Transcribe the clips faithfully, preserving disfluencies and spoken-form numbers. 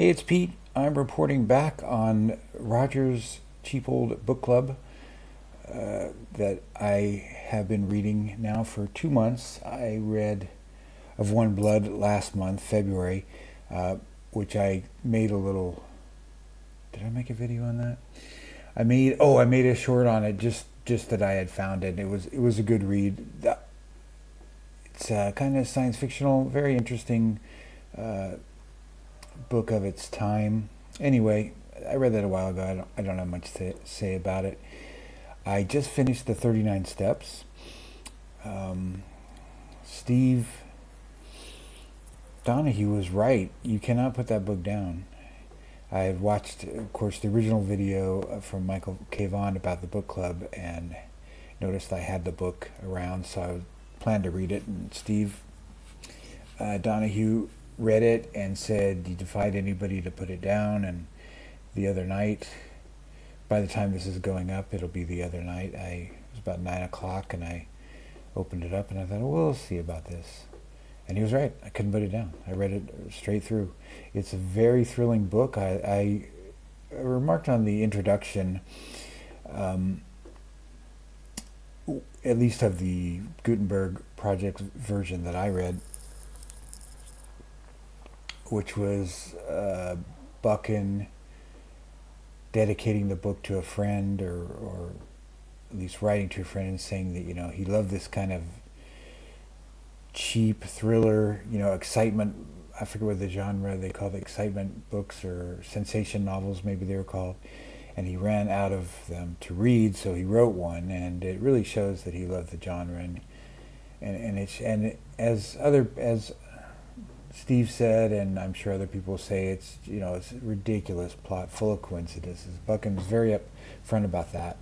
Hey, it's Pete. I'm reporting back on Roger's Cheap Old Book Club uh, that I have been reading now for two months. I read of One Blood last month, February, uh, which I made a little... Did I make a video on that? I made... Oh, I made a short on it, just just that I had found it. It was, it was a good read. It's uh, kind of science fictional, very interesting... Uh, book of its time. Anyway, I read that a while ago. I don't, I don't have much to say about it. I just finished The thirty-nine Steps. Um, Steve Donahue was right. You cannot put that book down. I watched, of course, the original video from Michael K Vaughan about the book club and noticed I had the book around, so I planned to read it, and Steve uh, Donahue read it and said he defied anybody to put it down. And the other night, by the time this is going up, it'll be the other night, I it was about nine o'clock and I opened it up and I thought, well, we'll see about this. And he was right. I couldn't put it down. I read it straight through. It's a very thrilling book. I, I remarked on the introduction, um, at least of the Gutenberg Project version that I read, which was uh, Buchan dedicating the book to a friend, or, or at least writing to a friend and saying that, you know, he loved this kind of cheap thriller, you know, excitement. I forget what the genre they called it, excitement books or sensation novels, maybe they were called. And he ran out of them to read, so he wrote one, and it really shows that he loved the genre. And and, and it's and as other as. Steve said, and I'm sure other people say, it's, you know, it's a ridiculous plot full of coincidences. Buchan was very upfront about that,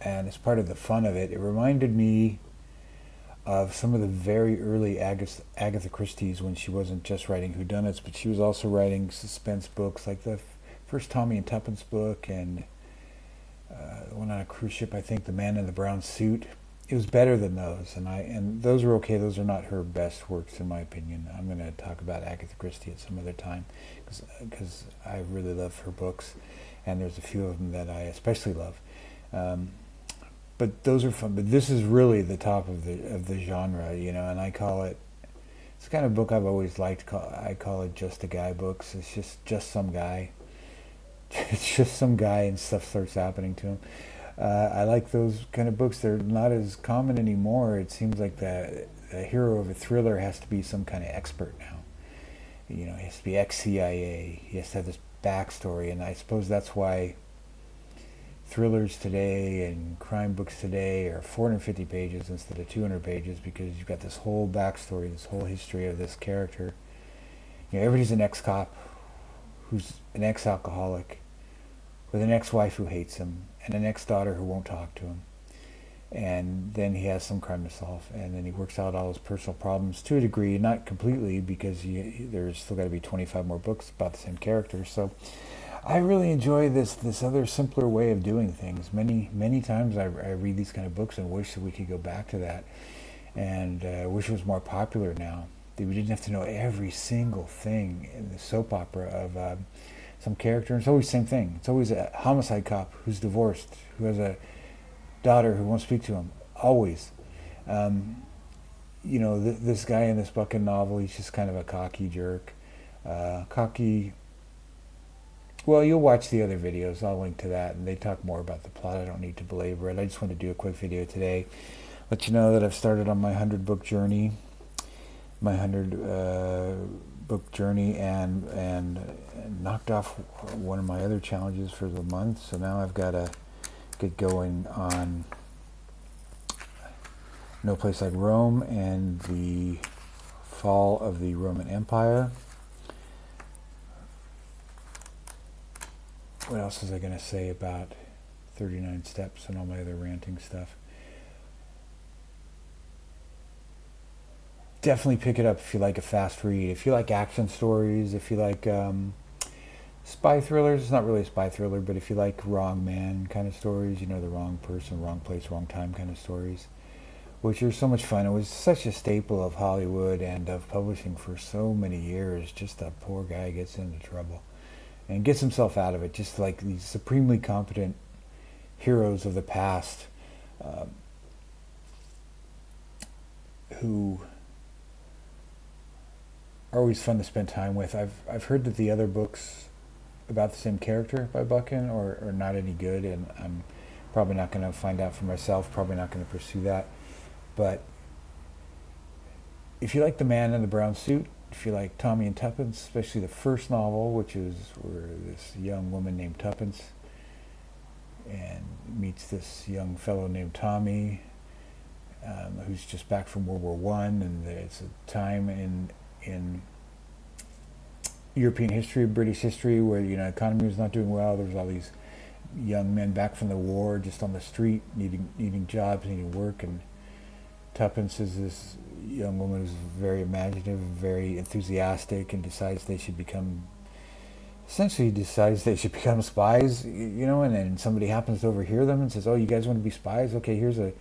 and it's part of the fun of it. It reminded me of some of the very early Agatha, Agatha Christie's, when she wasn't just writing whodunits, but she was also writing suspense books, like the first Tommy and Tuppence book, and uh, the one on a cruise ship, I think, The Man in the Brown Suit. It was better than those, and I and those were okay. Those are not her best works, in my opinion. I'm going to talk about Agatha Christie at some other time, because I really love her books, and there's a few of them that I especially love. Um, but those are fun. But this is really the top of the of the genre, you know. And I call it. It's the kind of book I've always liked. Call, I call it just the guy books. It's just just some guy. It's just some guy, and stuff starts happening to him. Uh, I like those kind of books. They're not as common anymore. It seems like the, the hero of a thriller has to be some kind of expert now. You know, he has to be ex C I A. He has to have this backstory, and I suppose that's why thrillers today and crime books today are four hundred fifty pages instead of two hundred pages, because you've got this whole backstory, this whole history of this character. You know, everybody's an ex-cop who's an ex-alcoholic, with an ex-wife who hates him, and an ex-daughter who won't talk to him. And then he has some crime to solve, and then he works out all his personal problems to a degree, not completely, because he, there's still got to be twenty-five more books about the same character. So I really enjoy this this other, simpler way of doing things. Many, many times I, I read these kind of books and wish that we could go back to that, and I uh, wish it was more popular now, that we didn't have to know every single thing in the soap opera of... Uh, some character, and it's always the same thing. It's always a homicide cop who's divorced, who has a daughter who won't speak to him. Always. Um, you know, th this guy in this Buchan novel, he's just kind of a cocky jerk. Uh, cocky, well, you'll watch the other videos. I'll link to that, and they talk more about the plot. I don't need to belabor it. I just want to do a quick video today, let you know that I've started on my hundred-book journey, my hundred-book uh, journey, and, and knocked off one of my other challenges for the month, so now I've got to get going on No Place Like Rome and the fall of the Roman Empire. What else was I going to say about thirty-nine Steps and all my other ranting stuff? Definitely pick it up if you like a fast read. If you like action stories, if you like um, spy thrillers, it's not really a spy thriller, but if you like wrong man kind of stories, you know, the wrong person, wrong place, wrong time kind of stories, which were so much fun. It was such a staple of Hollywood and of publishing for so many years. Just that poor guy gets into trouble and gets himself out of it, just like these supremely competent heroes of the past um, who are always fun to spend time with. I've, I've heard that the other books about the same character by Buchan are, are not any good, and I'm probably not going to find out for myself, probably not going to pursue that. But if you like The Man in the Brown Suit, if you like Tommy and Tuppence, especially the first novel, which is where this young woman named Tuppence and meets this young fellow named Tommy, um, who's just back from World War One, and it's a time in in European history, British history, where you know economy was not doing well. There was all these young men back from the war, just on the street, needing needing jobs, needing work, and Tuppence is this young woman who's very imaginative, very enthusiastic, and decides they should become, essentially decides they should become spies, you know, and then somebody happens to overhear them and says, oh, you guys want to be spies? Okay, here's a,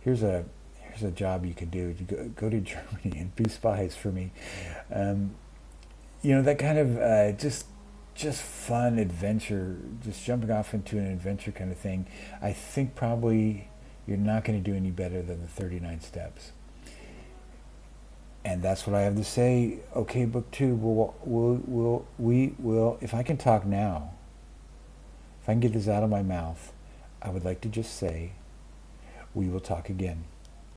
here's a, here's a job you could do. Go, go to Germany and be spies for me. Um, you know, that kind of uh, just, just fun adventure, just jumping off into an adventure kind of thing. I think probably you're not going to do any better than the thirty-nine steps. And that's what I have to say. Okay, book two, we'll, we'll, we'll, we will, if I can talk now, if I can get this out of my mouth, I would like to just say, we will talk again.